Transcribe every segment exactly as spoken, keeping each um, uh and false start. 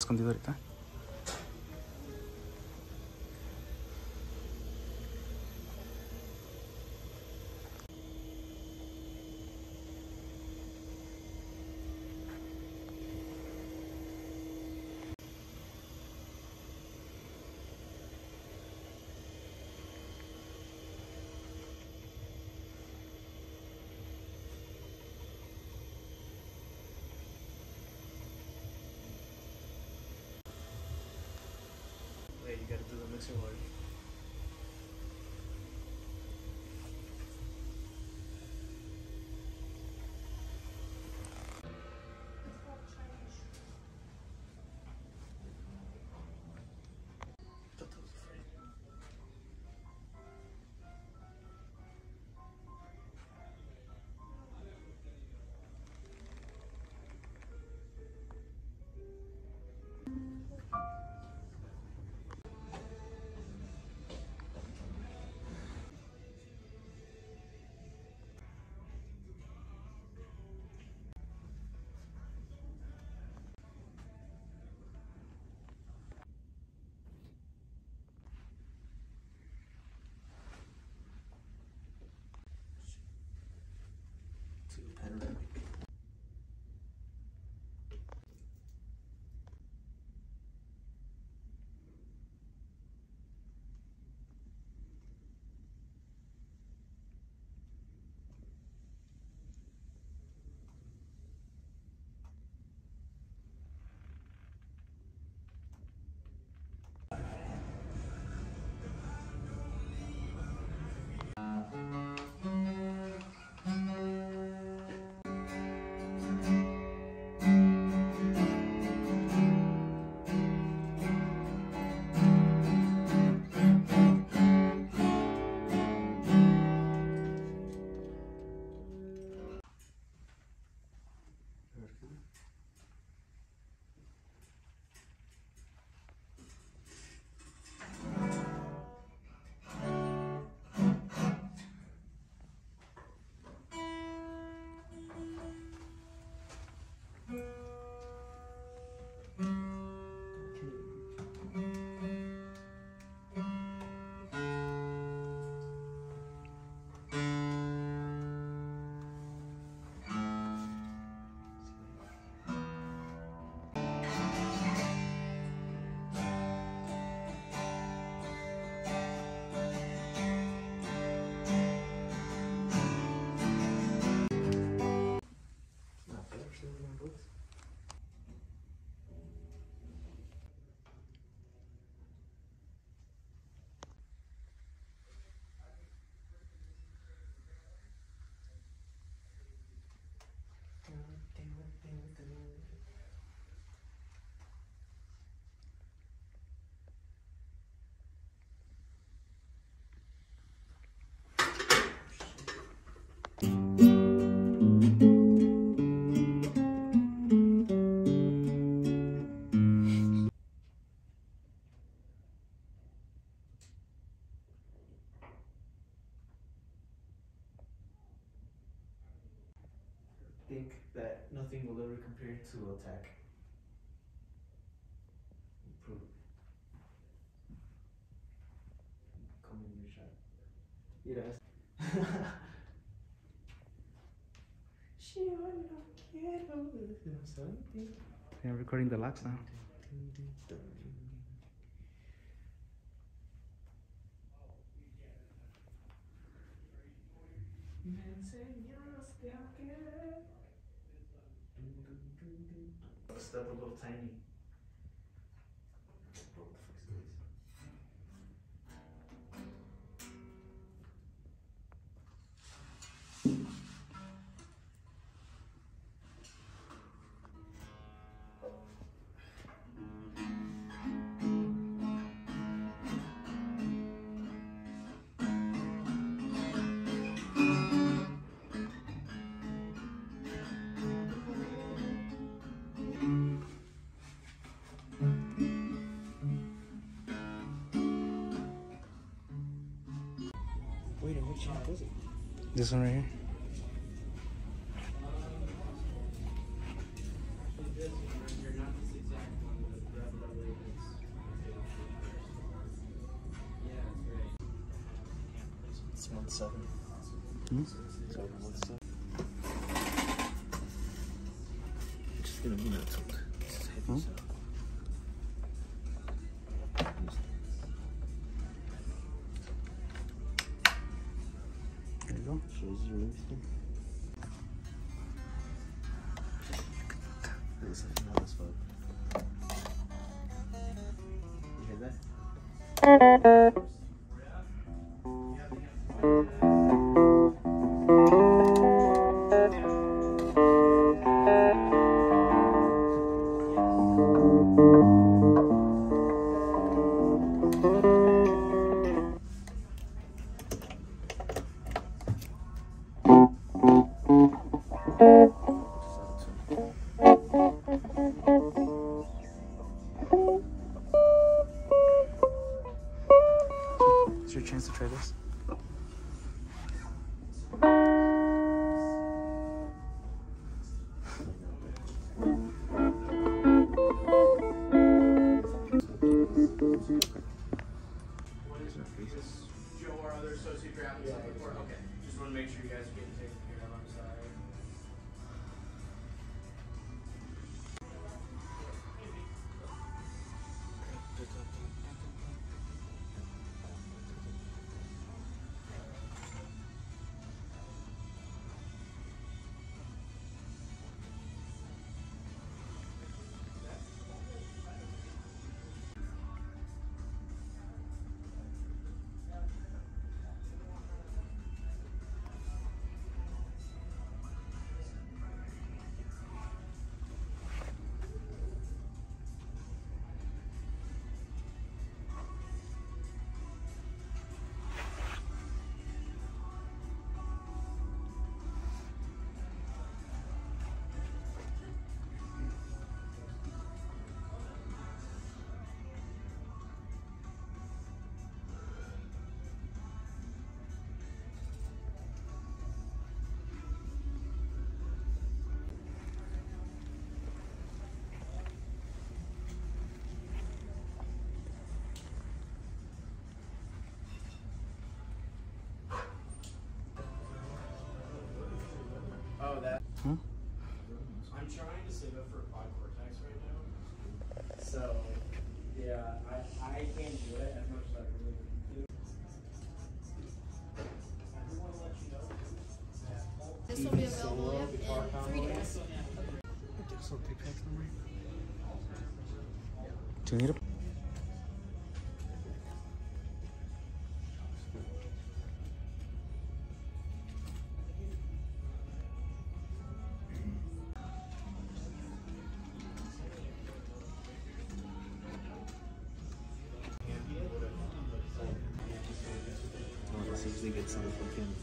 Escondido ahorita. You gotta do the mixer work. That nothing will ever compare to attack. Improve. Come in your shot. Yes. She only cares about something. I'm recording the laps now. Step a little tiny. What the fuck is this? This one right here. It's one seven. Hmm? It's over one seven. Just gonna move it up. This is heavy stuff. This is another spot. You hear that? Your chance to try this. Joe, our other associate grabbed this before. Okay, just want to make sure you guys are getting taken care of. I'm sorry. Hmm? I'm trying to save up for a quad cortex right now. So, yeah, I, I can't do it as much as I really can do. I do want to let you know that this will be available in three days. Do you need a? They get some fucking.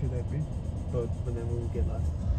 Should I be? But whenever we get last.